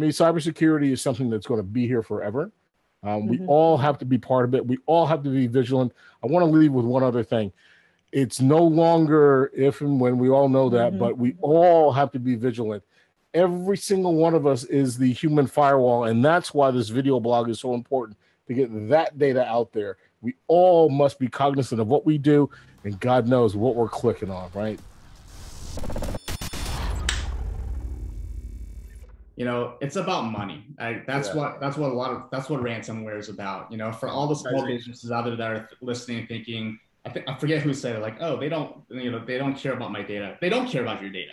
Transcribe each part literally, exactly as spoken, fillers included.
me, cybersecurity is something that's going to be here forever. Um, we mm-hmm. all have to be part of it. We all have to be vigilant. I want to leave with one other thing. It's no longer if and when, we all know that, mm-hmm. but we all have to be vigilant. Every single one of us is the human firewall, and that's why this video blog is so important, to get that data out there. We all must be cognizant of what we do, and God knows what we're clicking on, right? You know, it's about money. I, that's yeah. what that's what a lot of that's what ransomware is about. You know, for all the small businesses out there that are listening, thinking, I, th- I forget who said it, like, oh, they don't, you know, they don't care about my data. They don't care about your data.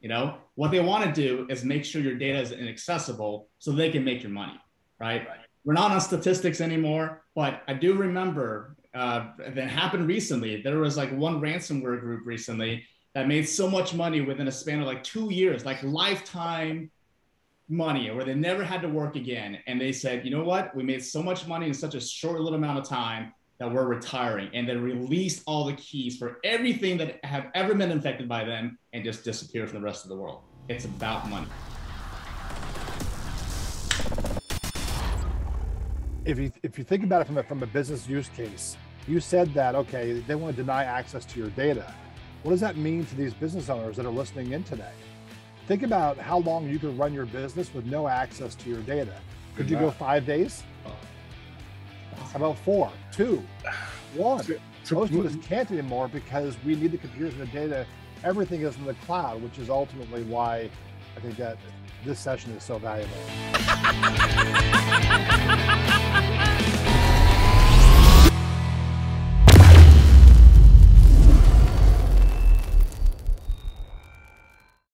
You know, what they want to do is make sure your data is inaccessible so they can make your money, right? right. We're not on statistics anymore, but I do remember uh, that happened recently. There was like one ransomware group recently that made so much money within a span of like two years, like lifetime money, where they never had to work again. And they said, you know what, we made so much money in such a short little amount of time that we're retiring. And they released all the keys for everything that have ever been infected by them and just disappeared from the rest of the world. It's about money. If you, if you think about it from a, from a business use case, you said that, okay, they want to deny access to your data. What does that mean to these business owners that are listening in today? Think about how long you could run your business with no access to your data. Could you go five days? How about four, two, one? Most of us can't anymore because we need the computers and the data. Everything is in the cloud, which is ultimately why I think that this session is so valuable.